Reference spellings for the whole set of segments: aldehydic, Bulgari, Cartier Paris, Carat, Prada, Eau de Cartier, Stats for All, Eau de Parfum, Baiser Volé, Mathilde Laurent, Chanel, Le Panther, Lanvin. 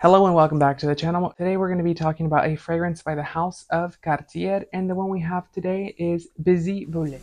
Hello and welcome back to the channel. Today we're going to be talking about a fragrance by the house of Cartier, and the one we have today is Baiser Volé.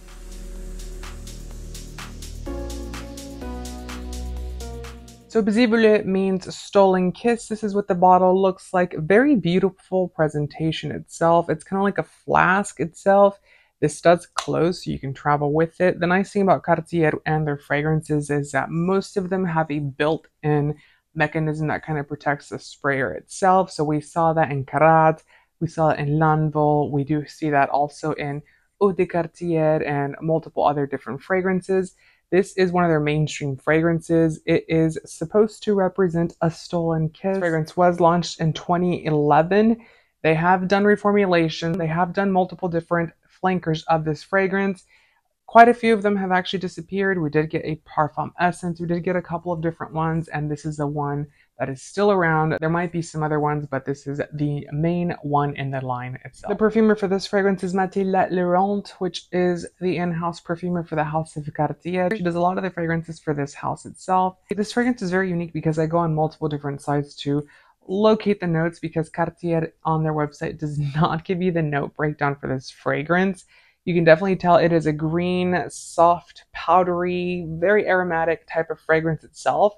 So Baiser Volé means stolen kiss. This is what the bottle looks like. Very beautiful presentation itself. It's kind of like a flask itself. This does close so you can travel with it. The nice thing about Cartier and their fragrances is that most of them have a built-in mechanism that kind of protects the sprayer itself. So we saw that in Carat, we saw it in Lanvin, we do see that also in Eau de Cartier and multiple other different fragrances. This is one of their mainstream fragrances. It is supposed to represent a stolen kiss. This fragrance was launched in 2011. They have done reformulation, they have done multiple different flankers of this fragrance. Quite a few of them have actually disappeared. We did get a Parfum Essence, we did get a couple of different ones, and this is the one that is still around. There might be some other ones, but this is the main one in the line itself. The perfumer for this fragrance is Mathilde Laurent, which is the in-house perfumer for the house of Cartier. She does a lot of the fragrances for this house itself. This fragrance is very unique because I go on multiple different sites to locate the notes, because Cartier on their website does not give you the note breakdown for this fragrance. You can definitely tell it is a green, soft, powdery, very aromatic type of fragrance itself.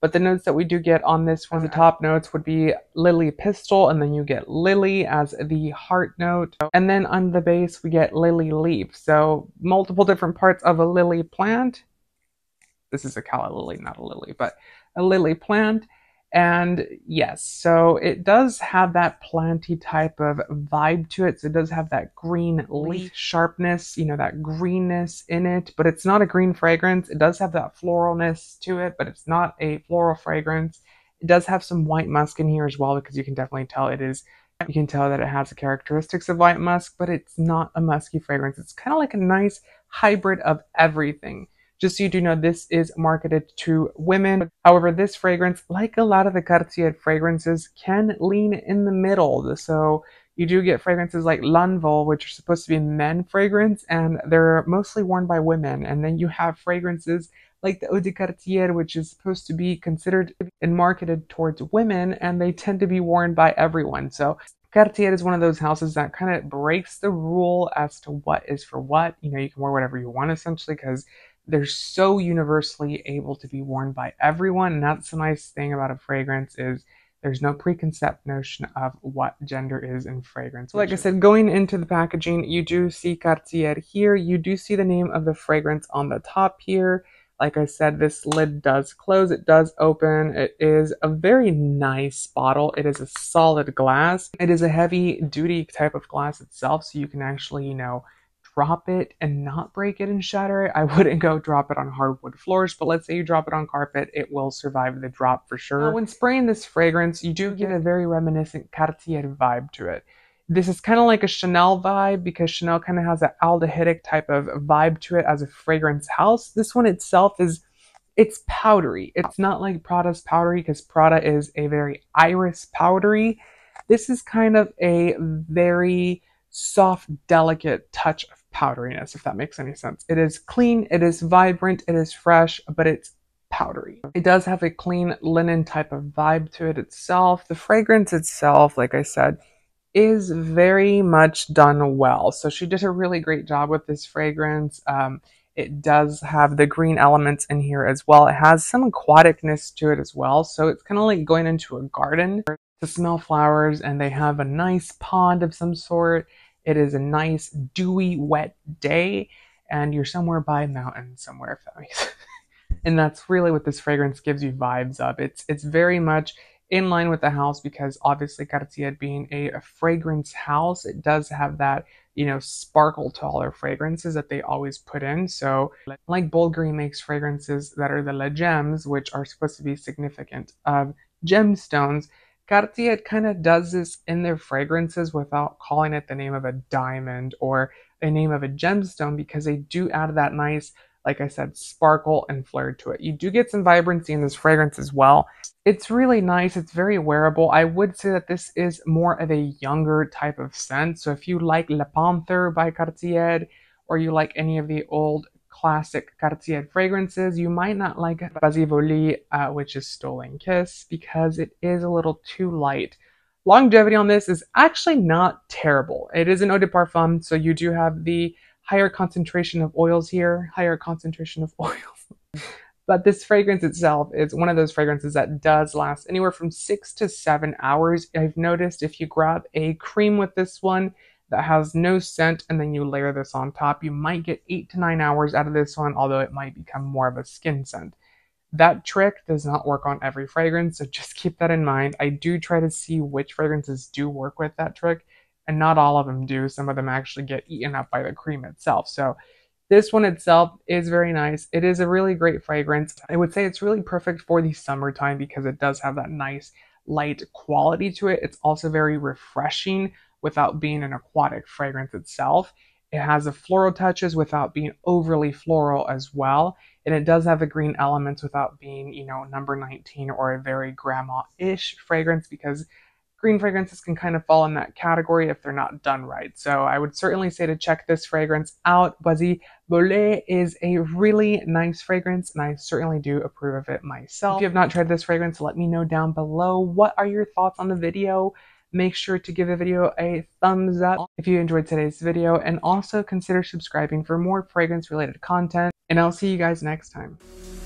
But the notes that we do get on this one, the top notes would be Lily Pistil, and then you get Lily as the heart note. And then on the base, we get Lily Leaf. So multiple different parts of a lily plant. This is a calla lily, not a lily, but a lily plant. And yes, so it does have that planty type of vibe to it. So it does have that green leaf sharpness, you know, that greenness in it, but it's not a green fragrance. It does have that floralness to it, but it's not a floral fragrance. It does have some white musk in here as well, because you can definitely tell it is, you can tell that it has the characteristics of white musk, but it's not a musky fragrance. It's kind of like a nice hybrid of everything. Just so you do know, this is marketed to women. However, this fragrance, like a lot of the Cartier fragrances, can lean in the middle. So you do get fragrances like Lanvin, which are supposed to be men fragrance, and they're mostly worn by women. And then you have fragrances like the Eau de Cartier, which is supposed to be considered and marketed towards women, and they tend to be worn by everyone. So Cartier is one of those houses that kind of breaks the rule as to what is for what. You know, you can wear whatever you want, essentially, because they're so universally able to be worn by everyone. And that's the nice thing about a fragrance, is there's no preconceived notion of what gender is in fragrance. Like I said, going into the packaging, you do see Cartier here. You do see the name of the fragrance on the top here. Like I said, this lid does close, it does open. It is a very nice bottle. It is a solid glass. It is a heavy duty type of glass itself. So you can actually, you know, drop it and not break it and shatter it. I wouldn't go drop it on hardwood floors, but let's say you drop it on carpet, it will survive the drop for sure. When spraying this fragrance, you do get a very reminiscent Cartier vibe to it. This is kind of like a Chanel vibe, because Chanel kind of has an aldehydic type of vibe to it as a fragrance house. This one itself is, it's powdery. It's not like Prada's powdery, because Prada is a very iris powdery. This is kind of a very soft, delicate touch of powderiness, if that makes any sense. It is clean, it is vibrant, it is fresh, but it's powdery. It does have a clean linen type of vibe to it itself. The fragrance itself, like I said, is very much done well. So she did a really great job with this fragrance. It does have the green elements in here as well. It has some aquaticness to it as well. So it's kind of like going into a garden to smell flowers, and they have a nice pond of some sort. It is a nice, dewy, wet day, and you're somewhere by a mountain somewhere, if that makes sense. And that's really what this fragrance gives you vibes of. It's very much in line with the house, because obviously Cartier being a fragrance house, it does have that, you know, sparkle to all their fragrances that they always put in. So like Bulgari makes fragrances that are the Le Gems, which are supposed to be significant of gemstones, Cartier kind of does this in their fragrances without calling it the name of a diamond or the name of a gemstone, because they do add that nice, like I said, sparkle and flare to it. You do get some vibrancy in this fragrance as well. It's really nice. It's very wearable. I would say that this is more of a younger type of scent. So if you like Le Panther by Cartier, or you like any of the old classic Cartier fragrances. You might not like Baiser Volé, which is Stolen Kiss, because it is a little too light. Longevity on this is actually not terrible. It is an Eau de Parfum, so you do have the higher concentration of oils here, But this fragrance itself is one of those fragrances that does last anywhere from 6 to 7 hours. I've noticed if you grab a cream with this one that has no scent and then you layer this on top, you might get 8 to 9 hours out of this one, although it might become more of a skin scent. That trick does not work on every fragrance, so just keep that in mind. I do try to see which fragrances do work with that trick, and not all of them do. Some of them actually get eaten up by the cream itself. So this one itself is very nice. It is a really great fragrance. I would say it's really perfect for the summertime because it does have that nice light quality to it. It's also very refreshing without being an aquatic fragrance itself. It has the floral touches without being overly floral as well. And it does have the green elements without being, you know, number 19 or a very grandma-ish fragrance, because green fragrances can kind of fall in that category if they're not done right. So I would certainly say to check this fragrance out. Baiser Volé is a really nice fragrance, and I certainly do approve of it myself. If you have not tried this fragrance, let me know down below. What are your thoughts on the video? Make sure to give the video a thumbs up if you enjoyed today's video, and also consider subscribing for more fragrance related content. And I'll see you guys next time.